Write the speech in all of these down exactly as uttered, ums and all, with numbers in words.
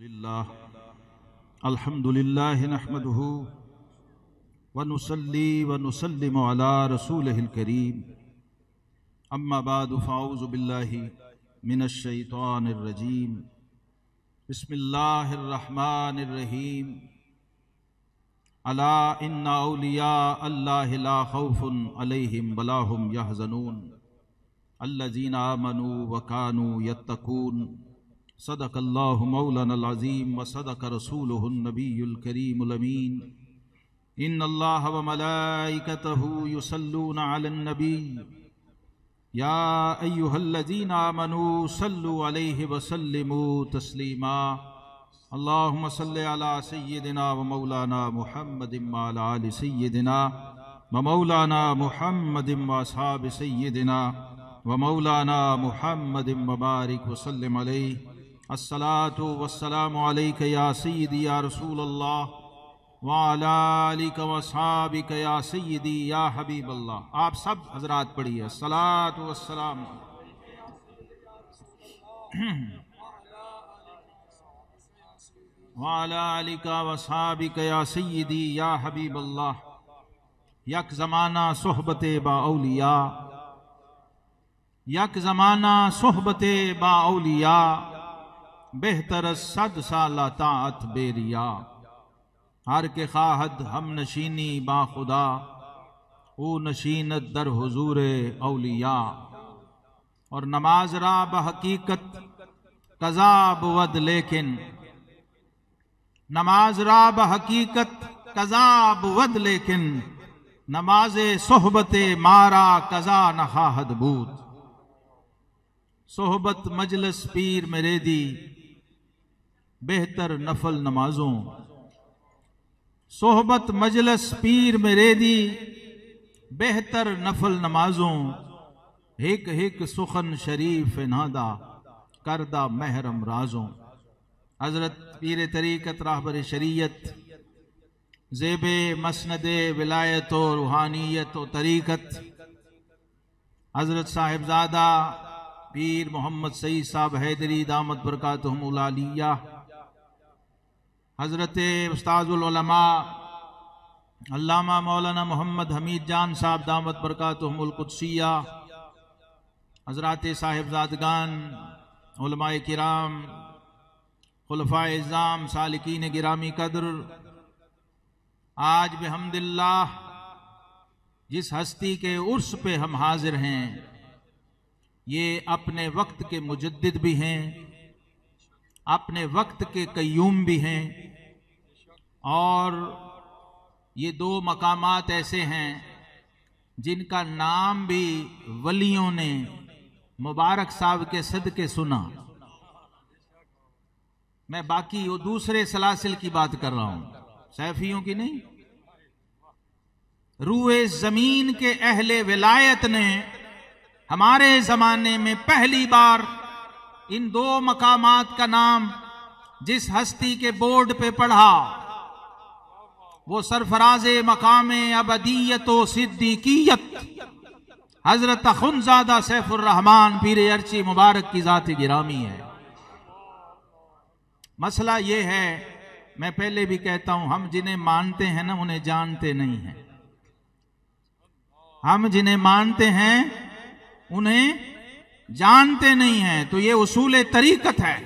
अल्हम्दुलिल्लाह नहमदुहु व नुसल्ली व नुसल्लिमु अला रसूलिहिल करीम अम्मा बादु फ़ाऊज़ु बिल्लाहि मिनश शैतानिर रजीम बिस्मिल्लाहिर रहमानिर रहीम अला इन्ना औलिया अल्लाहि ला खौफुन अलैहिम वला हुम यहज़नून अल्लज़ीना आमनू व कानू यत्तकून सदक़ल्लाहु मौलानल अज़ीम व सदक़ रसूलुहुन नबीयुल करीमुल अमीन इन्नल्लाह व मलाइकतहु युसल्लूना अलन नबी या अय्युहल्लज़ीना आमनू सल्लु अलैहि व सल्लिमू तस्लीमा अल्लाहुम्मा सल्लि अला सय्यिदिना व मौलाना मुहम्मदिन व अला आलि सय्यिदिना व मौलाना मुहम्मदिन व असहाबि सय्यिदिना व मौलाना मुहम्मदिन व बारिक व सल्लिम अलैहि अस्सलातु वस्सलामु अलैका या सय्यिदी या रसूलल्लाह व अला आलिका व असहाबिका या सय्यिदी या हबीबल्लाह। आप सब हजरात पढ़िए अस्सलातु वस्सलाम। वाला अलिका वसाबिका या सय्यदी या हबीबल्लाह। यक ज़माना सोहबते बाउलिया, यक ज़माना सोहबते बाउलिया, बेहतर सद साला ताअत बेरिया। हर के खाहद हम नशीनी बाखुदा, ओ नशीनत दर हुजूर औलिया। और नमाज रा बहकीकत कज़ा बुवद, लेकिन नमाज राब हकीकत कजाब वद, लेकिन नमाजे सोहबते मारा कजा नहाहद बूत। सोहबत मजलस पीर मेरे दी बेहतर नफल नमाजों, सोहबत मजलस पीर मेरे दी बेहतर नफल नमाजों। हिक हिक सुखन शरीफ नादा करदा महरम राजों। हजरत पीर तरीक़त राहबर शरीयत ज़ेब मसनद विलायत और रूहानियत और तरीक़त हजरत साहिबजादा पीर मोहम्मद सईद साहब हैदरी दामत बरकातहुल आलिया, हजरत उस्तादुल उलमा अल्लामा मौलाना मोहम्मद हमीद जान साहब दामत बरकातहुल कुदसिया, हजरात साहिबजादगान उलमाए किराम खुलफाए इज़्ज़ाम सालिकीन गिरामी कदर। आज बिहम्दिल्लाह जिस हस्ती के उर्स पे हम हाजिर हैं, ये अपने वक्त के मुजद्दिद भी हैं, अपने वक्त के कय्यूम भी हैं, और ये दो मकामात ऐसे हैं जिनका नाम भी वलियों ने मुबारक साहब के सदके सुना। मैं बाकी वो दूसरे सलासिल की बात कर रहा हूं, सैफियों की नहीं। रूए जमीन के अहले विलायत ने हमारे जमाने में पहली बार इन दो मकामात का नाम जिस हस्ती के बोर्ड पे पढ़ा, वो सरफराजे मकामे अबदियत व सिद्दीकियत हजरत खुनज़ादा सैफ उर रहमान पीर ए अर्ची मुबारक की ज़ात-ए गिरामी है। मसला ये है, मैं पहले भी कहता हूं, हम जिन्हें मानते हैं ना उन्हें जानते नहीं हैं, हम जिन्हें मानते हैं उन्हें जानते नहीं हैं। तो ये उसूल तरीकत है,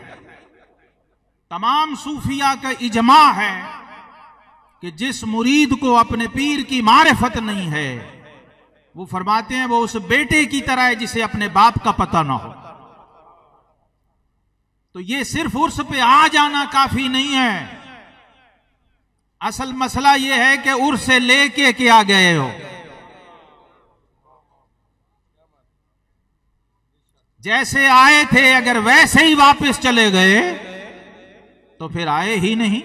तमाम सूफिया का इजमा है कि जिस मुरीद को अपने पीर की मारिफत नहीं है, वो फरमाते हैं वो उस बेटे की तरह है जिसे अपने बाप का पता ना हो। तो ये सिर्फ उर्स पे आ जाना काफी नहीं है, असल मसला ये है कि उर्स से लेके क्या गए हो। जैसे आए थे अगर वैसे ही वापस चले गए तो फिर आए ही नहीं।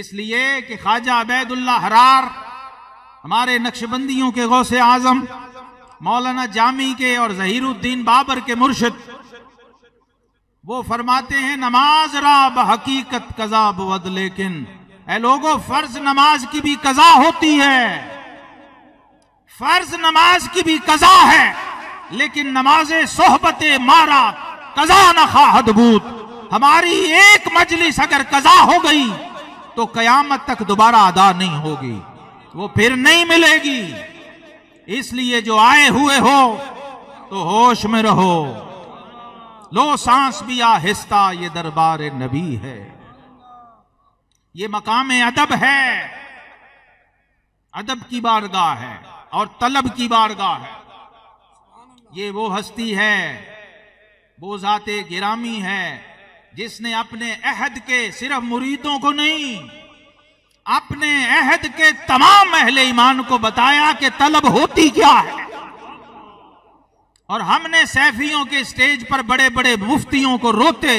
इसलिए कि ख्वाजा अबैदुल्ला हरार हमारे नक्शबंदियों के गौसे आजम मौलाना जामी के और ज़हीरुद्दीन बाबर के मुर्शिद, वो फरमाते हैं नमाज रा बहकीकत कज़ा बुवद, लेकिन ऐ लोगों फर्ज नमाज की भी कज़ा होती है, फर्ज नमाज की भी कज़ा है, लेकिन नमाज सोहबत मारा कज़ा न खाहद बूत। हमारी एक मजलिस अगर कजा हो गई तो कयामत तक दोबारा अदा नहीं होगी, वो फिर नहीं मिलेगी। इसलिए जो आए हुए हो तो होश में रहो, लो सांस भी आहिस्ता, ये दरबार नबी है, ये मकाम अदब है, अदब की बारगाह है और तलब की बारगाह है। ये वो हस्ती है, वो जाते गिरामी है जिसने अपने अहद के सिर्फ मुरीदों को नहीं, अपने अहद के तमाम अहले ईमान को बताया कि तलब होती क्या है। और हमने सैफियों के स्टेज पर बड़े बड़े मुफ्तियों को रोते,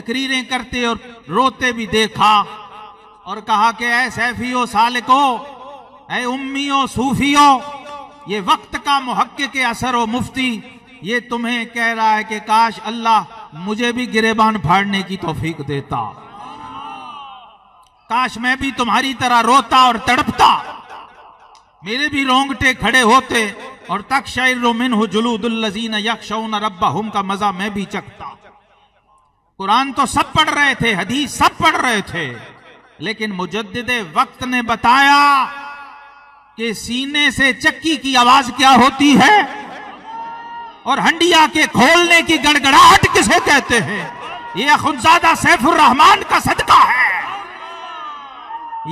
तकरीरें करते और रोते भी देखा और कहा कि ऐ सैफियों, सालिको, ऐ उम्मियों, सूफियों, ये वक्त का मुहक्किक असर व मुफ्ती ये तुम्हें कह रहा है कि काश अल्लाह मुझे भी गिरेबान फाड़ने की तौफीक देता, काश मैं भी तुम्हारी तरह रोता और तड़पता, मेरे भी रोंगटे खड़े होते और तकशइरु मिन्हु जुलूदुल्लज़ीन यख्शौन रब्बहुम का मजा मैं भी चखता। कुरान तो सब पढ़ रहे थे, हदीस सब पढ़ रहे थे, लेकिन मुजद्दिदे वक्त ने बताया कि सीने से चक्की की आवाज क्या होती है और हंडिया के खोलने की गड़गड़ाहट किसे कहते हैं। यह खुदजादा सैफ उर रहमान का सदका है।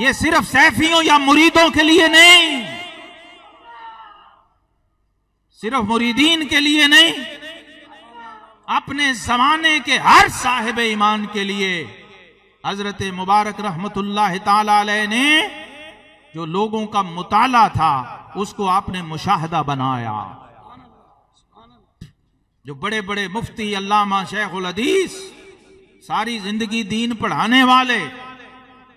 यह सिर्फ सैफियों या मुरीदों के लिए नहीं, सिर्फ मुरीदीन के लिए नहीं, अपने जमाने के हर साहिब ईमान के लिए। हजरत मुबारक रहमतुल्लाह ताला अलैह ने जो लोगों का मुताला था उसको आपने मुशाहदा बनाया। जो बड़े बड़े मुफ्ती, अल्लामा, शेखुल हदीस, सारी जिंदगी दीन पढ़ाने वाले,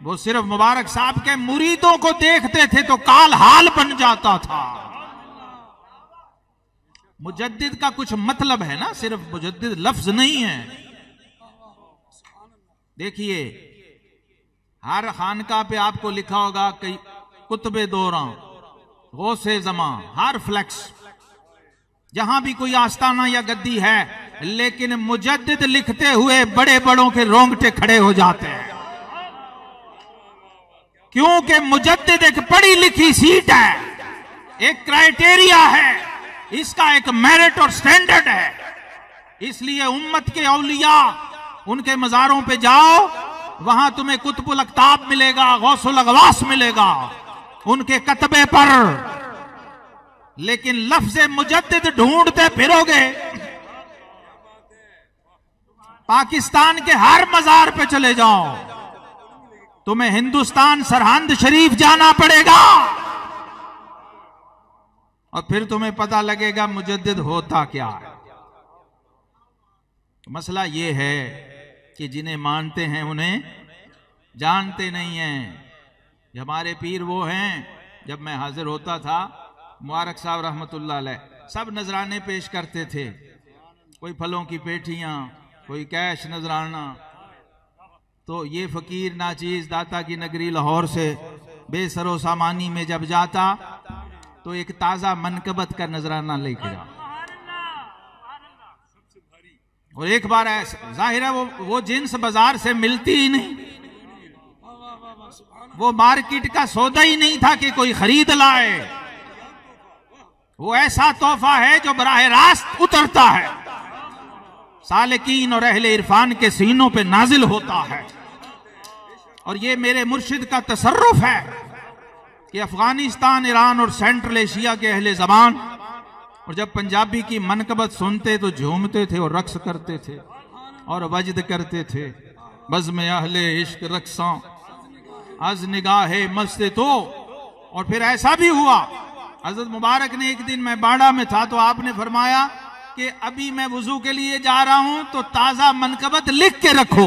वो सिर्फ मुबारक साहब के मुरीदों को देखते थे तो काल हाल बन जाता था। मुजद्दिद का कुछ मतलब है ना, सिर्फ मुजद्दिद लफ्ज नहीं है। देखिए हर खानका पे आपको लिखा होगा कई कुतबे दौरा, गौसे जमां, हर फ्लेक्स, जहां भी कोई आस्ताना या गद्दी है, लेकिन मुजद्दिद लिखते हुए बड़े बड़ों के रोंगटे खड़े हो जाते हैं, क्योंकि मुजद्दिद एक पढ़ी लिखी सीट है, एक क्राइटेरिया है, इसका एक मेरिट और स्टैंडर्ड है। इसलिए उम्मत के औलिया, उनके मज़ारों पे जाओ, वहां तुम्हें कुतुबुल अक्ताब मिलेगा, गौसुल अगवास मिलेगा उनके कतबे पर, लेकिन लफ्ज़े मुजद्दिद ढूंढते फिरोगे। पाकिस्तान के हर मज़ार पे चले जाओ, तुम्हें हिंदुस्तान सरहंद शरीफ जाना पड़ेगा और फिर तुम्हें पता लगेगा मुजद्दिद होता क्या है। मसला यह है कि जिन्हें मानते हैं उन्हें जानते नहीं हैं। हमारे पीर वो हैं, जब मैं हाजिर होता था मुबारक साहब रहमतुल्लाह अलैह सब नजराने पेश करते थे, कोई फलों की पेटियां, कोई कैश नजराना। तो ये फकीर नाचीज दाता की नगरी लाहौर से बेसरो सामानी में जब जाता तो एक ताज़ा मनकबत का नजराना लेके जा। और एक बार ऐसा जाहिर है वो वो जिन्स बाजार से मिलती ही नहीं, वो मार्केट का सौदा ही नहीं था कि कोई खरीद लाए। वो ऐसा तोहफा है जो बराह रास्त उतरता है, सालिकीन और अहले इरफान के सीनों पे नाजिल होता है। और ये मेरे मुर्शिद का तसर्रुफ है कि अफगानिस्तान, ईरान और सेंट्रल एशिया के अहले ज़बान, और जब पंजाबी की मनकबत सुनते तो झूमते थे और रक्स करते थे और वजद करते थे। बज़्म अहले इश्क रक्सां अज़ निगाहे मस्त तो। और फिर ऐसा भी हुआ, हजरत मुबारक ने एक दिन, मैं बाड़ा में था, तो आपने फरमाया कि अभी मैं वुजू के लिए जा रहा हूं तो ताज़ा मनकबत लिख के रखो।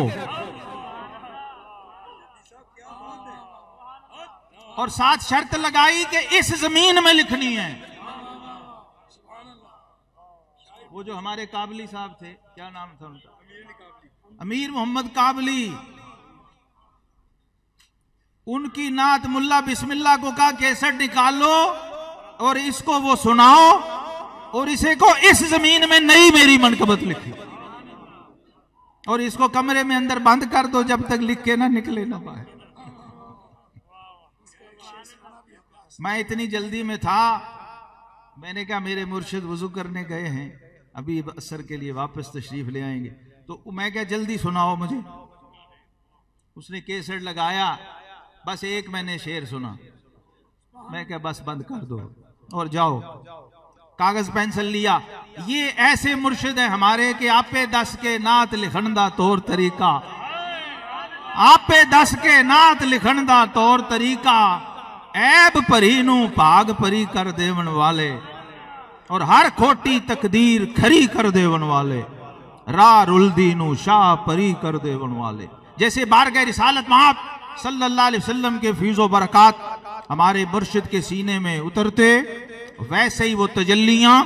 और साथ शर्त लगाई कि इस जमीन में लिखनी है। वो जो हमारे काबली साहब थे, क्या नाम था उनका, अमीर मोहम्मद काबली, उनकी नात मुल्ला बिस्मिल्लाह को कहा कैसेट निकालो और इसको वो सुनाओ और इसे को इस जमीन में नई मेरी मनकबत लिखी। और इसको कमरे में अंदर बंद कर दो जब तक लिख के ना निकले ना बाहर। मैं इतनी जल्दी में था, मैंने कहा मेरे मुर्शिद वजू करने गए हैं, अभी असर के लिए वापस तशरीफ ले आएंगे, तो मैं क्या जल्दी सुनाओ मुझे। उसने कैसेट लगाया, बस एक मैंने शेर सुना, मैं क्या बस बंद कर दो और जाओ। कागज पेंसिल लिया। ये ऐसे मुर्शिद हैं हमारे कि आपे दस के नात लिखण दा तौर तरीका, आपे दस के नात लिखण दा तौर तरीका, ऐब परी नू भाग परी कर देवन वाले, और हर खोटी तकदीर खरी कर देवन वाले, राह रुलदी नू शाह परी कर देवन वाले। जैसे बारगाह रिसालत महब सल्लल्लाहु अलैहि वसल्लम के फीज़ो बरकात हमारे मुर्शिद के सीने में उतरते, वैसे ही वो तजल्लियां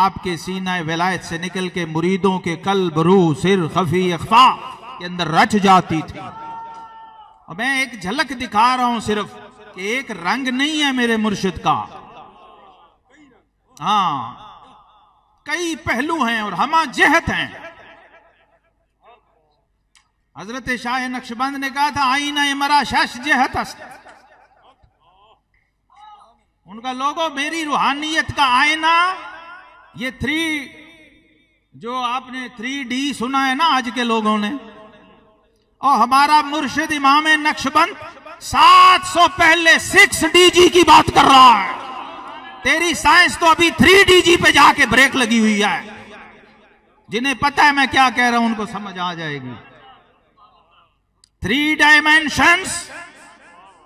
आपके सीना विलायत से निकल के मुरीदों के कल्ब, रूह, सिर, खफी, अख्फा के अंदर रच जाती थी। और मैं एक झलक दिखा रहा हूं सिर्फ कि एक रंग नहीं है मेरे मुर्शिद का, हाँ कई पहलू हैं और हमा जहत हैं। हजरत शाह नक्शबंद ने कहा था आईना मरा शश जहत अस्त, उनका लोगो मेरी रूहानियत का आईना। ये थ्री जो आपने थ्री डी सुना है ना आज के लोगों ने, और हमारा मुर्शिद इमाम नक्शबंद सात सौ पहले सिक्स डी जी की बात कर रहा है। तेरी साइंस तो अभी थ्री डी जी पे जाके ब्रेक लगी हुई है। जिन्हें पता है मैं क्या कह रहा हूं उनको समझ आ जाएगी। थ्री डायमेंशंस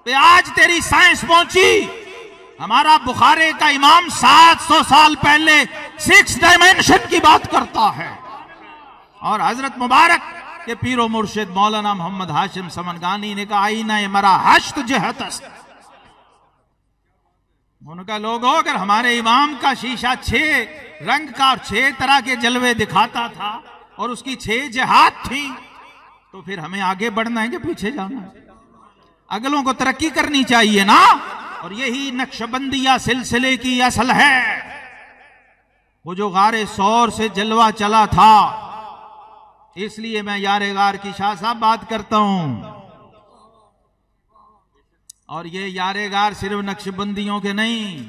पे आज तेरी साइंस पहुंची, हमारा बुखारे का इमाम सात सौ साल पहले सिक्स डायमेंशन की बात करता है। और हजरत मुबारक के पीरो मुर्शिद मौलाना मोहम्मद हाशिम समनगानी ने कहा आईना मरा हश्त जहत अस्त, उनका लोगो अगर हमारे इमाम का शीशा छह रंग का और छह तरह के जलवे दिखाता था और उसकी छह जहात थी, तो फिर हमें आगे बढ़ना है कि पीछे जाना है? अगलों को तरक्की करनी चाहिए ना, और यही नक्शबंदिया सिलसिले की असल है। वो जो गारे सौर से जलवा चला था, इसलिए मैं यारे गार की शाह साहब बात करता हूं। और ये यारे गार सिर्फ नक्शबंदियों के नहीं,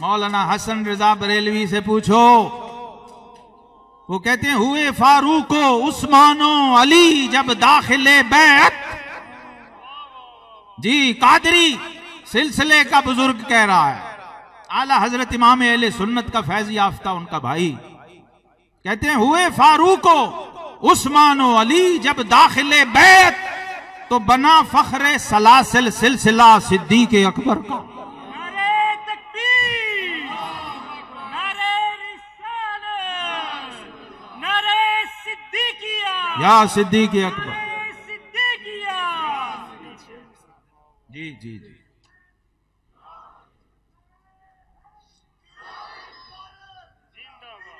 मौलाना हसन रजा बरेलवी से पूछो, वो कहते हैं हुए फारूक उस्मानो अली जब दाखिले बैत, जी कादरी सिलसिले का बुजुर्ग कह रहा है, आला हजरत इमाम अहले सुन्नत का फैज याफ्ता उनका भाई, कहते हैं हुए फारूक उस्मानो अली जब दाखिले बैत, तो बना फखरे सलासिल सिलसिला सिद्दीक अकबर का। या सिद्दीक अकबर। जी जी जी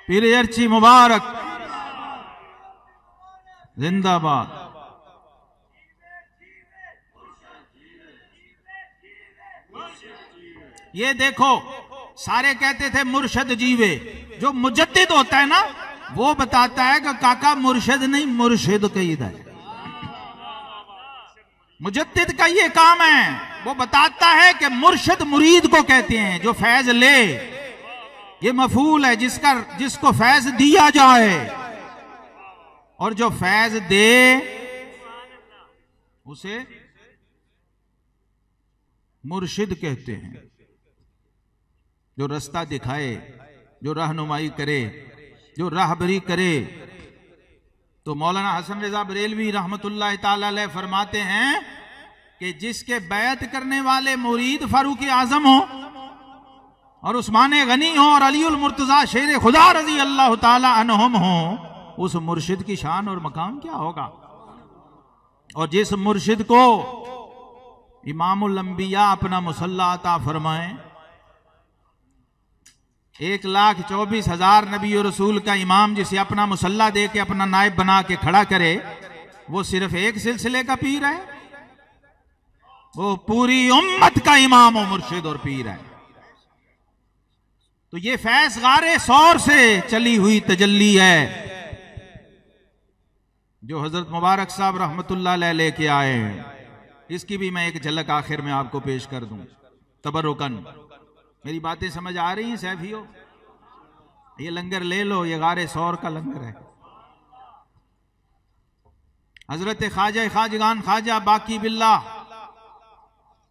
पीर ए अर्ची मुबारक जिंदाबाद। ये देखो, सारे कहते थे मुर्शद जीवे, जो मुजद्दिद होता है ना वो बताता है कि काका मुर्शद नहीं मुर्शिद कईद है। मुजद्दिद का ये काम है, वो बताता है कि मुर्शद मुरीद को कहते हैं जो फैज ले। ये मफूल है जिसका, जिसको फैज दिया जाए, और जो फैज दे उसे मुर्शिद कहते हैं। जो रास्ता दिखाए, जो रहनुमाई करे, जो राहबरी करे। तो मौलाना हसन रजा बरेलवी रहमतुल्लाह ताला अलैह फरमाते हैं कि जिसके बैत करने वाले मुरीद फारूक आजम हो और उस्मान गनी हो और अली उल मुर्तजा शेर खुदा रजी अल्लाह ताला अन्हुम हो, उस मुर्शिद की शान और मकाम क्या होगा। और जिस मुर्शिद को इमामुल अंबिया अपना मुसल्ला अता फरमाए, एक लाख चौबीस हजार नबी और रसूल का इमाम जिसे अपना मुसल्ला दे के अपना नायब बना के खड़ा करे, वो सिर्फ एक सिलसिले का पीर है, वो पूरी उम्मत का इमाम और मुर्शिद और पीर है। तो ये फैज गारे सौर से चली हुई तजल्ली है। जो हजरत मुबारक साहब रहमतुल्लाह अलैह लेके आए हैं, इसकी भी मैं एक झलक आखिर में आपको पेश कर दूं तबरुकन। मेरी बातें समझ आ रही हैं सैफियो? ये लंगर ले लो, ये गारे सौर का लंगर है। हजरत ख्वाजा ख्वाजगान ख्वाजा बाकी बिल्ला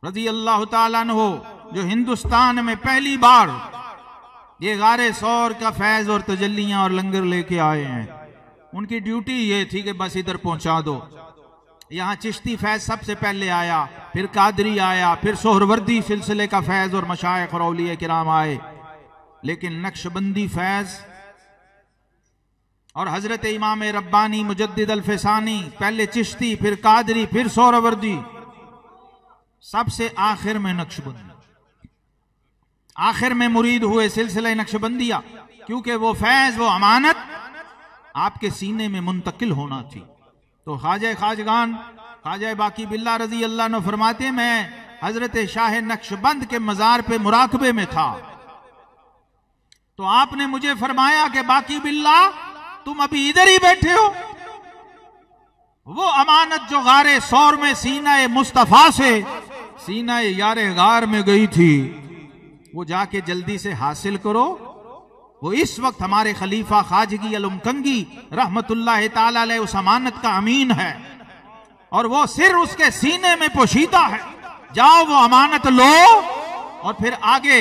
रजी अल्लाह तआला अन्हो, जो हिंदुस्तान में पहली बार ये गारे सौर का फैज और तजल्लियां और लंगर लेके आए हैं, उनकी ड्यूटी ये थी कि बस इधर पहुंचा दो। यहाँ चिश्ती फैज सबसे पहले आया, फिर कादरी आया, फिर सोहरवर्दी सिलसिले का फैज और मशाइख और औलिया किराम आए, लेकिन नक्शबंदी फैज और हजरत इमाम रब्बानी मुजद्दिद अल्फसानी, पहले चिश्ती, फिर कादरी, फिर सोहरवर्दी, सबसे आखिर में नक्शबंदी। आखिर में मुरीद हुए सिलसिले नक्शबंदिया, क्योंकि वो फैज वो अमानत आपके सीने में मुंतकिल होना थी। तो ख्वाजा ख्वाजगान ख्वाजा बाकी बिल्ला रजी अल्लाह ने फरमाते, मैं हजरत शाह नक्शबंद के मजार पे मुराकबे में था, तो आपने मुझे फरमाया कि बाकी बिल्ला तुम अभी इधर ही बैठे हो, वो अमानत जो गारे सौर में सीना मुस्तफा से सीना यारे गार में गई थी, वो जाके जल्दी से हासिल करो। वो इस वक्त हमारे खलीफा खाजगी अलमकंगी रहमतुल्लाह ताला अलैह उस अमानत का अमीन है, और वो सिर उसके सीने में पोशीदा है। जाओ वो अमानत लो और फिर आगे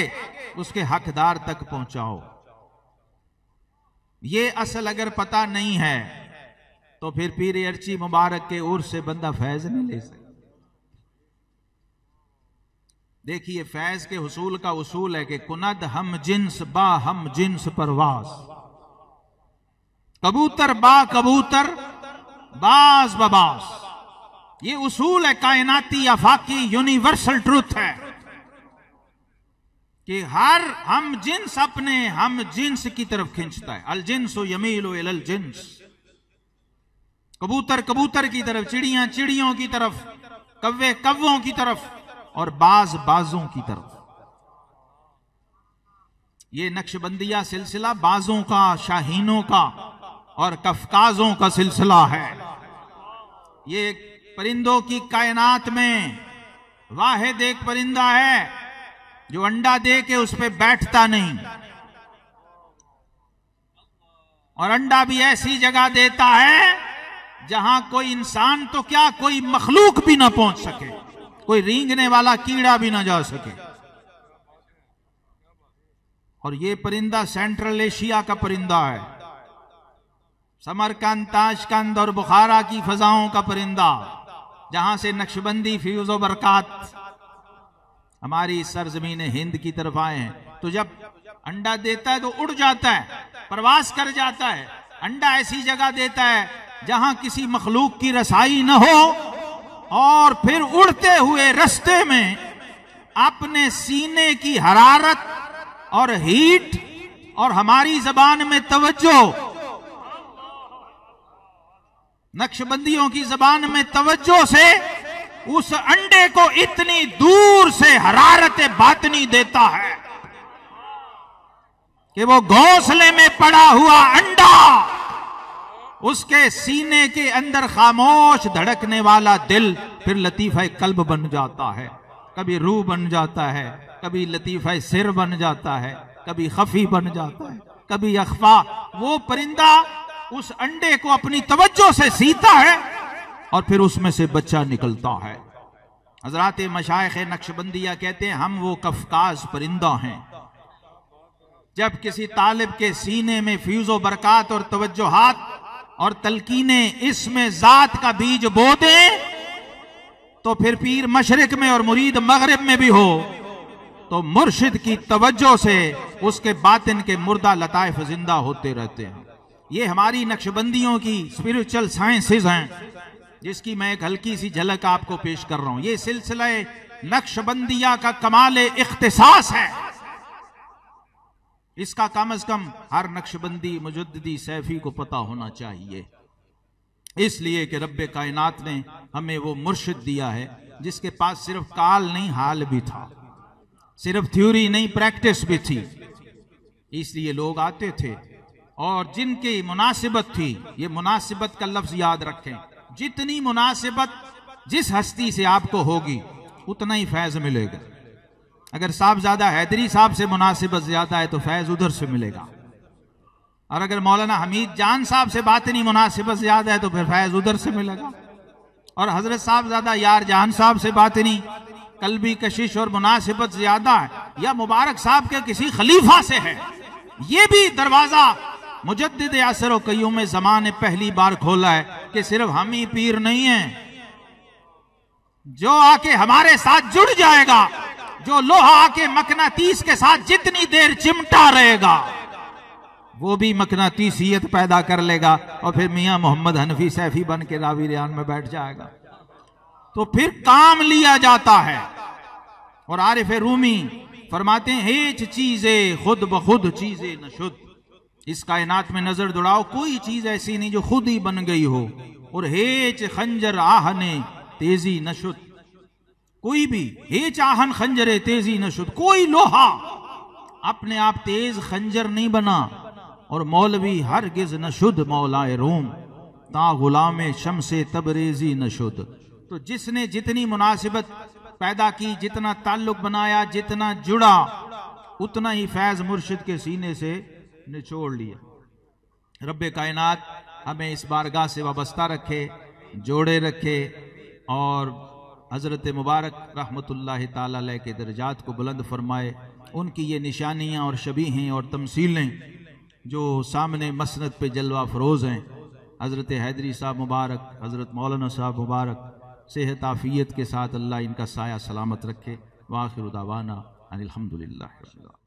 उसके हकदार तक पहुंचाओ। ये असल अगर पता नहीं है तो फिर पीर ए अर्ची मुबारक के उर्स से बंदा फैज नहीं ले सकता। देखिए फैज के हुसूल का उसूल है कि कुनद हम जिन्स बा हम जिन्स परवास, कबूतर बा कबूतर, बाज बबास। ये उसूल है कायनाती आफाकी यूनिवर्सल ट्रूथ है कि हर हम जिन्स अपने हम जिन्स की तरफ खींचता है। अल जिन्स यमीलु इलल जिन्स, कबूतर कबूतर की तरफ, चिड़ियां चिड़ियों की तरफ, कव्वे कव्वों की तरफ, और बाज बाजों की तरफ। ये नक्शबंदिया सिलसिला बाजों का, शाहीनों का और कफकाजों का सिलसिला है। ये परिंदों की कायनात में वाहिद एक परिंदा है जो अंडा दे के उस पर बैठता नहीं, और अंडा भी ऐसी जगह देता है जहां कोई इंसान तो क्या कोई मखलूक भी ना पहुंच सके, कोई रेंगने वाला कीड़ा भी ना जा सके। और यह परिंदा सेंट्रल एशिया का परिंदा है, समरकंद, ताशकंद और बुखारा की फजाओं का परिंदा, जहां से नक्शबंदी फ्यूज और बरकत हमारी सरजमीन हिंद की तरफ आए हैं। तो जब अंडा देता है तो उड़ जाता है, प्रवास कर जाता है। अंडा ऐसी जगह देता है जहां किसी मखलूक की रसाई ना हो, और फिर उड़ते हुए रास्ते में अपने सीने की हरारत और हीट और हमारी जबान में तवज्जो, नक्शबंदियों की जबान में तवज्जो से उस अंडे को इतनी दूर से हरारत बातनी देता है कि वो घोंसले में पड़ा हुआ अंडा, उसके सीने के अंदर खामोश धड़कने वाला दिल फिर लतीफा कल्ब बन जाता है, कभी रूह बन जाता है, कभी लतीफा सिर बन जाता है, कभी खफी बन जाता है, कभी अखफा। वो परिंदा उस अंडे को अपनी तवज्जो से सीता है और फिर उसमें से बच्चा निकलता है। हजरात मशाइख नक्शबंदिया कहते हैं, हम वो कफकाज परिंदा हैं। जब किसी तालिब के सीने में फ्यूजो बरकत और तवज्जोहात और तलकीने इसमें जात का बीज बो दे, तो फिर पीर मशरिक में और मुरीद मगरिब में भी हो, तो मुर्शिद की तवज्जो से उसके बातिन के मुर्दा लताइफ जिंदा होते रहते हैं। ये हमारी नक्शबंदियों की स्पिरिचुअल साइंसेज हैं, जिसकी मैं एक हल्की सी झलक आपको पेश कर रहा हूं। ये सिलसिला नक्शबंदिया का कमाल इख्तिसास है, इसका कम अज कम हर नक्शबंदी मुजद्दिदी सैफी को पता होना चाहिए, इसलिए कि रब्बे कायनात ने हमें वो मुर्शिद दिया है जिसके पास सिर्फ काल नहीं हाल भी था, सिर्फ थ्योरी नहीं प्रैक्टिस भी थी। इसलिए लोग आते थे और जिनकी मुनासिबत थी, ये मुनासिबत का लफ्ज याद रखें, जितनी मुनासिबत जिस हस्ती से आपको होगी उतना ही फैज मिलेगा। अगर साहबजादा हैदरी साहब से मुनासिबत ज्यादा है तो फैज उधर से मिलेगा, और अगर मौलाना हमीद जान साहब से बातनी मुनासिबत ज्यादा है तो फिर फैज उधर से मिलेगा, और हजरत साहबजादा यार जान साहब से बातनी कल्बी कशिश और मुनासिबत ज्यादा है, या मुबारक साहब के किसी खलीफा से है, ये भी दरवाजा मुजद्दिद यासर कय्यूम ज़मान ने पहली बार खोला है कि सिर्फ हम ही पीर नहीं है। जो आके हमारे साथ जुड़ जाएगा, जो लोहा आके मकनातीस के साथ जितनी देर चिमटा रहेगा वो भी मकनातीसियत पैदा कर लेगा और फिर मियां मोहम्मद हनफी सैफी बन के रावी रियान में बैठ जाएगा। तो फिर काम लिया जाता है। और आरिफ रूमी फरमाते हैं, हेच चीजें खुद ब खुद चीजें नशुद, इस कायनात में नजर दौड़ाओ कोई चीज ऐसी नहीं जो खुद ही बन गई हो, और हेच खंजर आहने तेजी नशुद, कोई भी हेच आहन खंजरे तेजी नशुद, कोई लोहा अपने आप तेज खंजर नहीं बना। और मौलवी हरगिज नशुद मौलाए रोम ता गुलामे शम्से तबरेजी नशुद। तो जिसने जितनी मुनासिबत पैदा की, जितना ताल्लुक बनाया, जितना जुड़ा, उतना ही फैज मुर्शिद के सीने से निचोड़ लिया। रब्बे कायनात हमें इस बारगाह से वाबस्ता रखे, जोड़े रखे, और हज़रत मुबारक रहमतुल्लाह ताला अलैह के दर्जात को बुलंद फरमाए। उनकी ये निशानियाँ और शबीहें और तमसीलें जो सामने मसनद पे जलवा फरोज़ हैं, हज़रत हैदरी साहब मुबारक, हज़रत मौलाना साहब मुबारक, सेहत आफियत के साथ अल्लाह इनका साया सलामत रखे। वाखिर दावाना अनिल हम्दुलिल्लाह।